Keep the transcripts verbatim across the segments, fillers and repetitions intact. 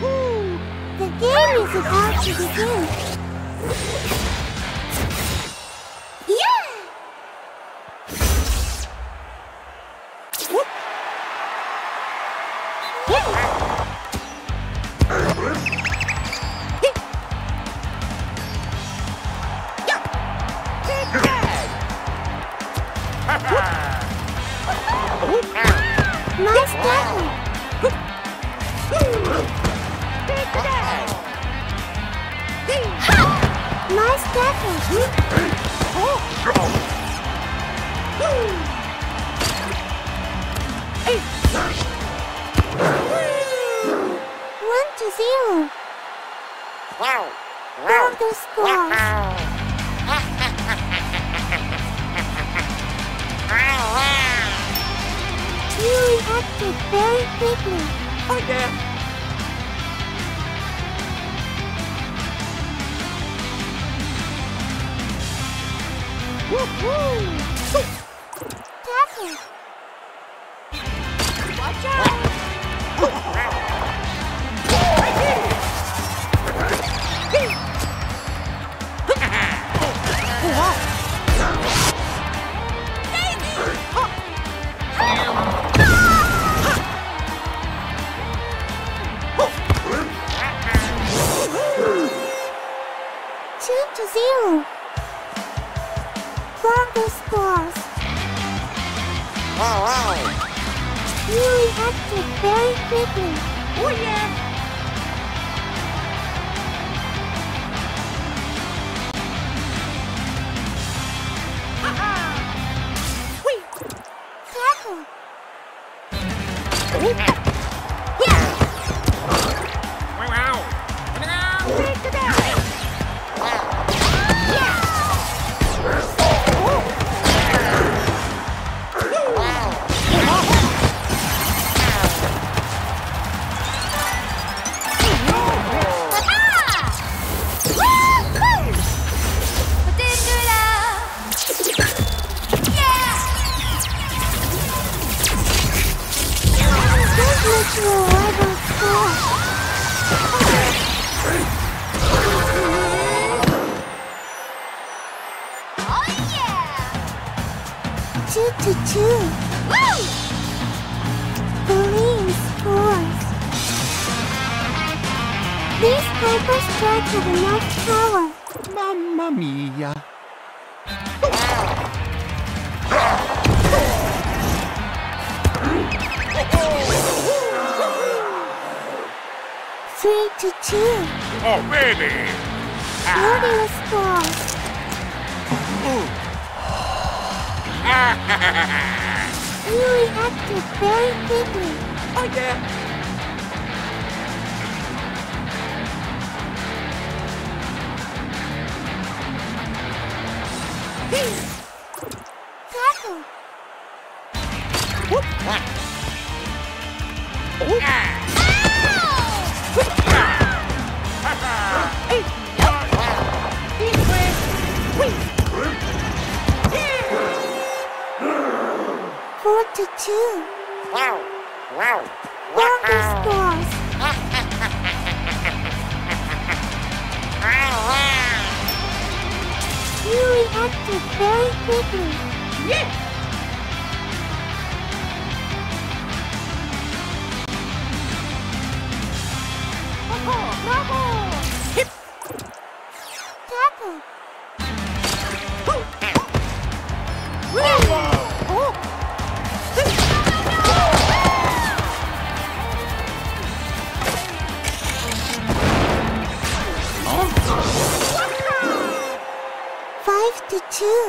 Woohoo! The game is about to begin. Yeah! Whoop! Yeah! Nice play! Nice tackle. One to zero. Wow. Wow. The score. Wow. You reacted very quickly. Oh yeah. Woohoo! Tackle! Watch out! Two to zero. Birdo scores. Wow, wow. You reacted very quickly. Oh yeah. Ha ha. Wait. Tackle. Yeah. Wow, wow. Wow. Take it out. Two to two. Woo! Green scores. These hyper strikes have enough power. Mamma mia. Three to two. Oh baby. Birdo scores. Oh. You reacted very quickly. Oh yeah. Tackle. Whoop. Whoop. Ah. Four to two. Wow! Wow! Wow! Scores. You reacted very quickly. Yeah. Bravo! Bravo! Hip. Tackle. Five to two.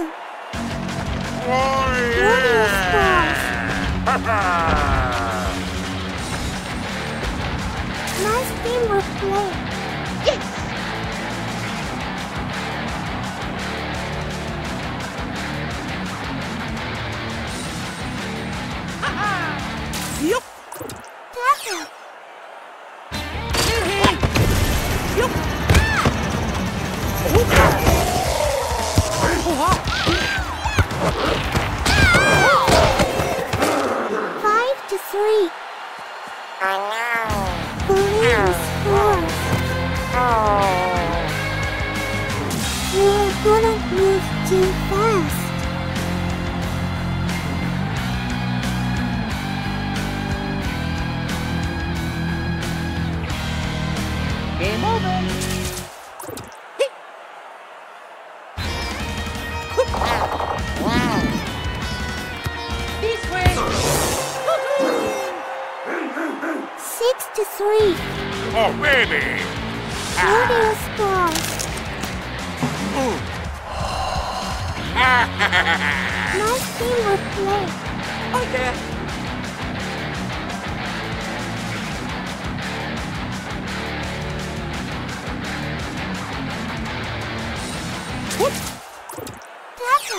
Oh, yeah. Nice game of play. Yes. Yup. Tackle. Yup. Ah. Oh. Five to three. I know. Please. likes to sleep. Oh, baby! Birdo is strong. Nice teamwork play. Okay. Taco.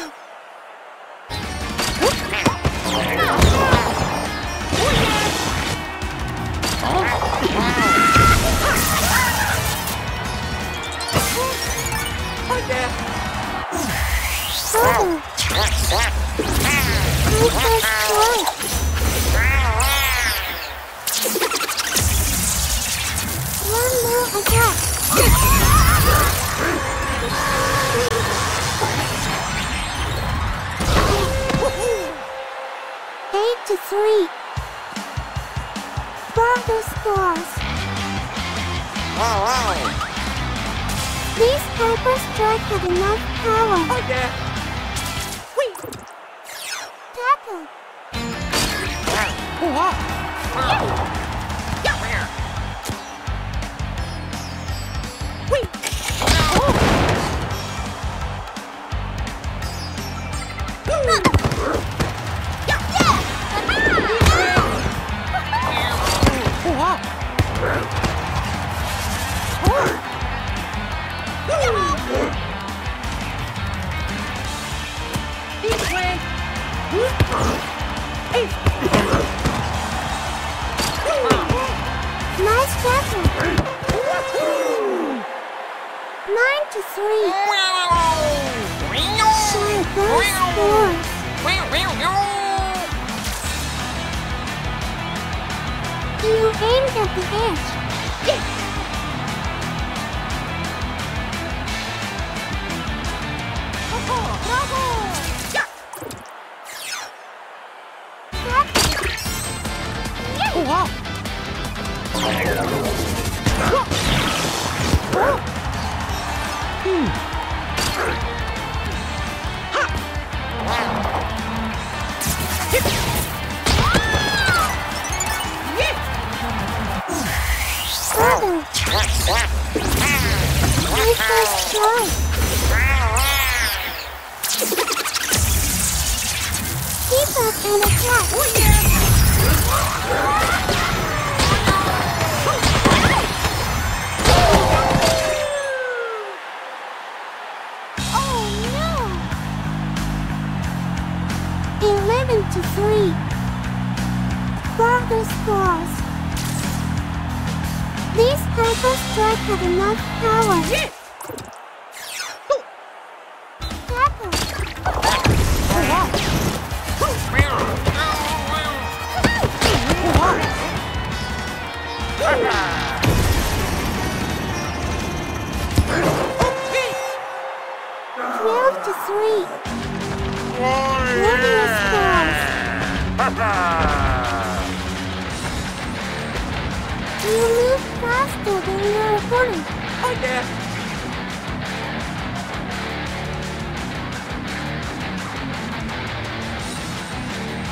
Eight to three. Birdo scores. Wow, wow. These Hyper Strike have enough power. Oh yeah. Wait. Tackle. Wow. Wow. Wow. Yeah. Where? Wait. Oh. Nice tackle. Nine to three. You aimed at the edge. And attack. Oh, yeah. Oh no. Eleven to three. Birdo scores. These Hyper Strike have enough power. Yeah. Twelve to three. Loving scores. You move faster than your opponent. Oh yeah.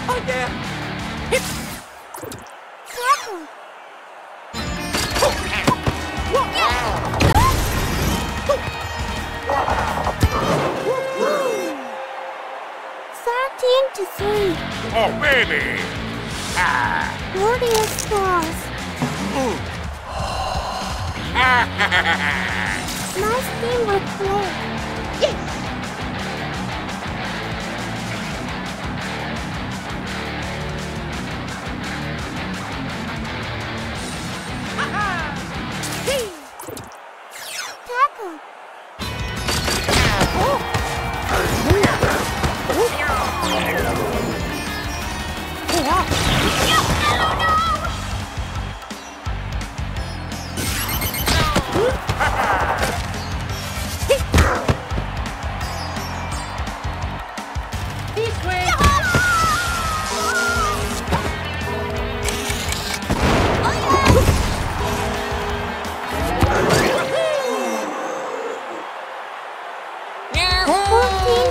Oh yeah. Hit. thirteen to three. Oh, baby! Ah! Birdo scores. Mm. Nice teamwork play. Yes! Hey! Tackle. fourteen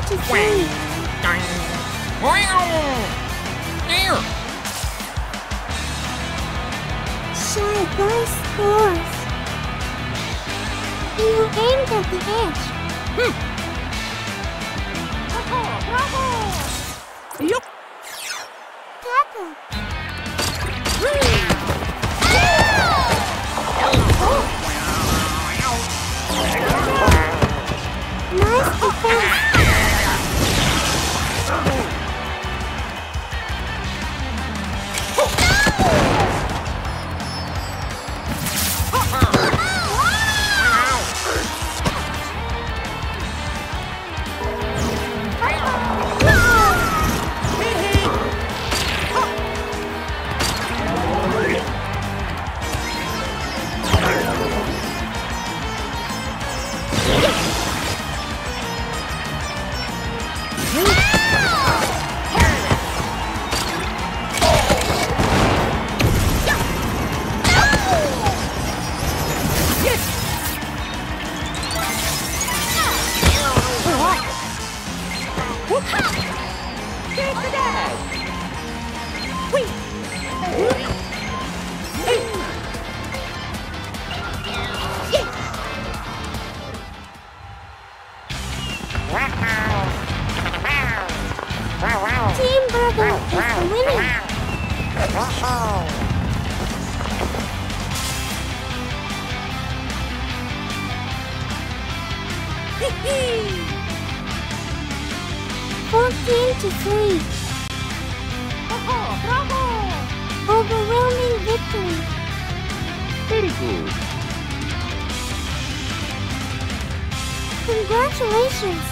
to three. Wow. There. Nice horse. You aimed at the edge. Hmm. Bravo! Bravo! Yup! Papa! Ah! Nice defense! Team Birdo is winning! Wow. fourteen to three! Bravo! Bravo! Overwhelming victory! Very good! Congratulations!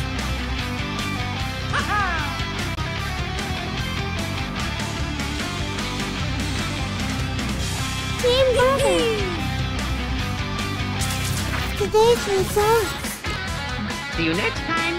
Team Birdo! Today's result! See you next time!